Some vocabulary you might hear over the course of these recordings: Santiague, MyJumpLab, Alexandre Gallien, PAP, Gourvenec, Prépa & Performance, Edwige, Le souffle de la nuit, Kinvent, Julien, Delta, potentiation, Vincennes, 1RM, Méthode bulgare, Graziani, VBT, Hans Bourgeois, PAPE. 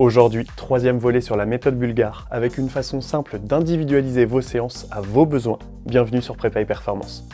Aujourd'hui, troisième volet sur la méthode bulgare, avec une façon simple d'individualiser vos séances à vos besoins. Bienvenue sur Prépa et Performance.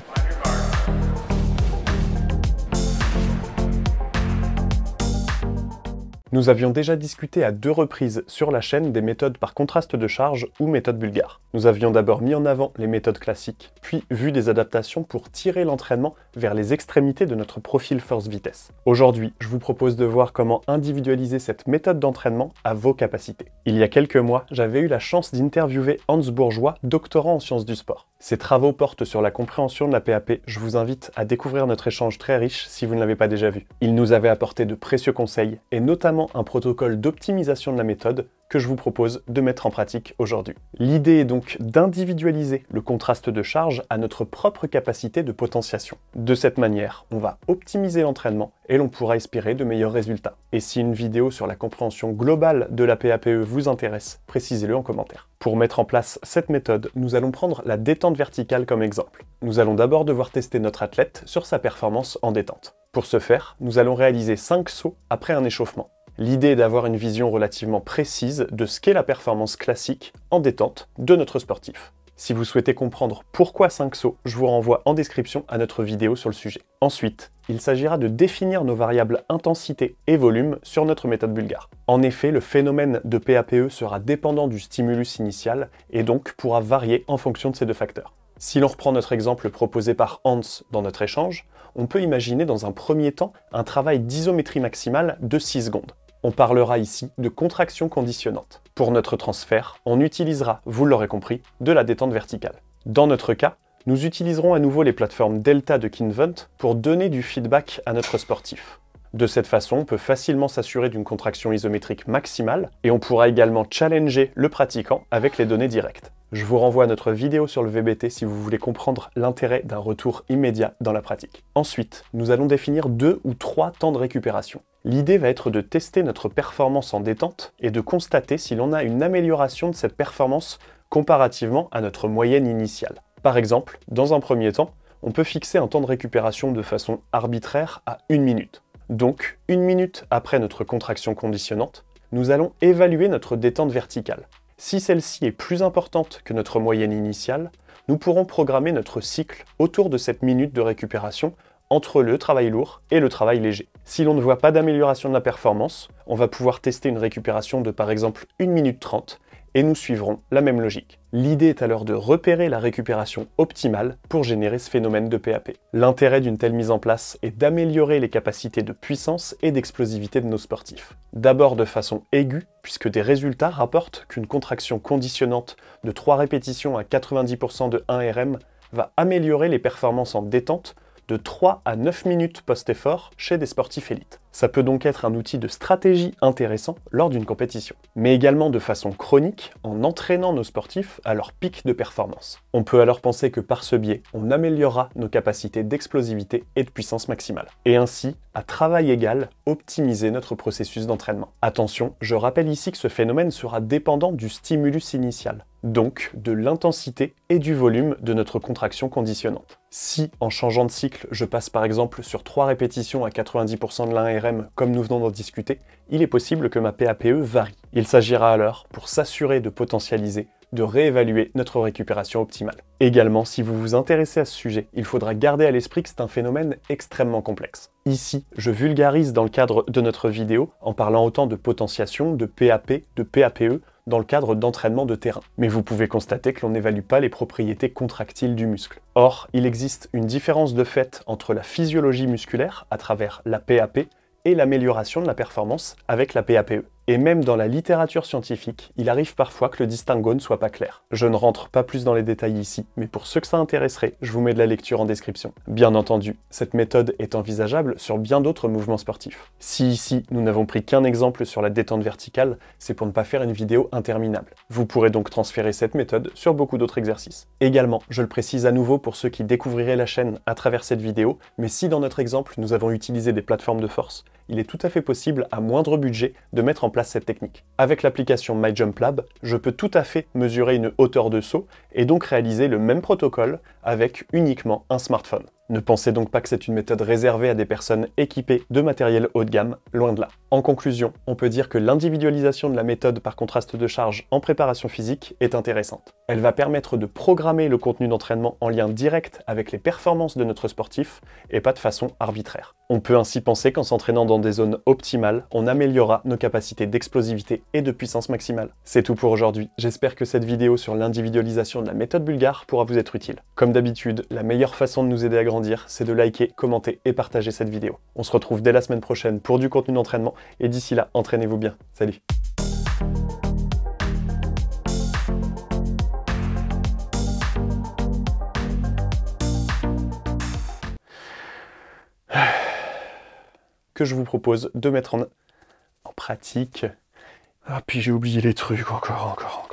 Nous avions déjà discuté à 2 reprises sur la chaîne des méthodes par contraste de charge ou méthode bulgare. Nous avions d'abord mis en avant les méthodes classiques, puis vu des adaptations pour tirer l'entraînement vers les extrémités de notre profil force-vitesse. Aujourd'hui, je vous propose de voir comment individualiser cette méthode d'entraînement à vos capacités. Il y a quelques mois, j'avais eu la chance d'interviewer Hans Bourgeois, doctorant en sciences du sport. Ses travaux portent sur la compréhension de la PAP. Je vous invite à découvrir notre échange très riche si vous ne l'avez pas déjà vu. Il nous avait apporté de précieux conseils, et notamment un protocole d'optimisation de la méthode que je vous propose de mettre en pratique aujourd'hui. L'idée est donc d'individualiser le contraste de charge à notre propre capacité de potentiation. De cette manière, on va optimiser l'entraînement et l'on pourra espérer de meilleurs résultats. Et si une vidéo sur la compréhension globale de la PAPE vous intéresse, précisez-le en commentaire. Pour mettre en place cette méthode, nous allons prendre la détente verticale comme exemple. Nous allons d'abord devoir tester notre athlète sur sa performance en détente. Pour ce faire, nous allons réaliser 5 sauts après un échauffement. L'idée est d'avoir une vision relativement précise de ce qu'est la performance classique en détente de notre sportif. Si vous souhaitez comprendre pourquoi 5 sauts, je vous renvoie en description à notre vidéo sur le sujet. Ensuite, il s'agira de définir nos variables intensité et volume sur notre méthode bulgare. En effet, le phénomène de PAPE sera dépendant du stimulus initial et donc pourra varier en fonction de ces 2 facteurs. Si l'on reprend notre exemple proposé par Hans dans notre échange, on peut imaginer dans un premier temps un travail d'isométrie maximale de 6 secondes. On parlera ici de contraction conditionnante. Pour notre transfert, on utilisera, vous l'aurez compris, de la détente verticale. Dans notre cas, nous utiliserons à nouveau les plateformes Delta de Kinvent pour donner du feedback à notre sportif. De cette façon, on peut facilement s'assurer d'une contraction isométrique maximale et on pourra également challenger le pratiquant avec les données directes. Je vous renvoie à notre vidéo sur le VBT si vous voulez comprendre l'intérêt d'un retour immédiat dans la pratique. Ensuite, nous allons définir 2 ou 3 temps de récupération. L'idée va être de tester notre performance en détente et de constater si l'on a une amélioration de cette performance comparativement à notre moyenne initiale. Par exemple, dans un premier temps, on peut fixer un temps de récupération de façon arbitraire à 1 minute. Donc, 1 minute après notre contraction conditionnante, nous allons évaluer notre détente verticale. Si celle-ci est plus importante que notre moyenne initiale, nous pourrons programmer notre cycle autour de cette minute de récupération entre le travail lourd et le travail léger. Si l'on ne voit pas d'amélioration de la performance, on va pouvoir tester une récupération de par exemple 1 minute 30 et nous suivrons la même logique. L'idée est alors de repérer la récupération optimale pour générer ce phénomène de PAP. L'intérêt d'une telle mise en place est d'améliorer les capacités de puissance et d'explosivité de nos sportifs. D'abord de façon aiguë, puisque des résultats rapportent qu'une contraction conditionnante de 3 répétitions à 90% de 1RM va améliorer les performances en détente de 3 à 9 minutes post-effort chez des sportifs élites. Ça peut donc être un outil de stratégie intéressant lors d'une compétition, mais également de façon chronique en entraînant nos sportifs à leur pic de performance. On peut alors penser que par ce biais, on améliorera nos capacités d'explosivité et de puissance maximale, et ainsi, à travail égal, optimiser notre processus d'entraînement. Attention, je rappelle ici que ce phénomène sera dépendant du stimulus initial, donc de l'intensité et du volume de notre contraction conditionnante. Si, en changeant de cycle, je passe par exemple sur 3 répétitions à 90% de l'1RM comme nous venons d'en discuter, il est possible que ma PAPE varie. Il s'agira alors, pour s'assurer de potentialiser, de réévaluer notre récupération optimale. Également, si vous vous intéressez à ce sujet, il faudra garder à l'esprit que c'est un phénomène extrêmement complexe. Ici, je vulgarise dans le cadre de notre vidéo en parlant autant de potentiation, de PAP, de PAPE, dans le cadre d'entraînement de terrain. Mais vous pouvez constater que l'on n'évalue pas les propriétés contractiles du muscle. Or, il existe une différence de fait entre la physiologie musculaire, à travers la PAP, et l'amélioration de la performance avec la PAPE. Et même dans la littérature scientifique, il arrive parfois que le distinguo ne soit pas clair. Je ne rentre pas plus dans les détails ici, mais pour ceux que ça intéresserait, je vous mets de la lecture en description. Bien entendu, cette méthode est envisageable sur bien d'autres mouvements sportifs. Si ici, nous n'avons pris qu'un exemple sur la détente verticale, c'est pour ne pas faire une vidéo interminable. Vous pourrez donc transférer cette méthode sur beaucoup d'autres exercices. Également, je le précise à nouveau pour ceux qui découvriraient la chaîne à travers cette vidéo, mais si dans notre exemple, nous avons utilisé des plateformes de force, il est tout à fait possible, à moindre budget, de mettre en place cette technique. Avec l'application MyJumpLab, je peux tout à fait mesurer une hauteur de saut et donc réaliser le même protocole avec uniquement un smartphone. Ne pensez donc pas que c'est une méthode réservée à des personnes équipées de matériel haut de gamme, loin de là. En conclusion, on peut dire que l'individualisation de la méthode par contraste de charge en préparation physique est intéressante. Elle va permettre de programmer le contenu d'entraînement en lien direct avec les performances de notre sportif et pas de façon arbitraire. On peut ainsi penser qu'en s'entraînant dans des zones optimales, on améliorera nos capacités d'explosivité et de puissance maximale. C'est tout pour aujourd'hui, j'espère que cette vidéo sur l'individualisation de la méthode bulgare pourra vous être utile. Comme d'habitude, la meilleure façon de nous aider à grandir, c'est de liker, commenter et partager cette vidéo. On se retrouve dès la semaine prochaine pour du contenu d'entraînement et d'ici là, entraînez-vous bien. Salut! Que je vous propose de mettre en pratique. Ah, puis j'ai oublié les trucs encore.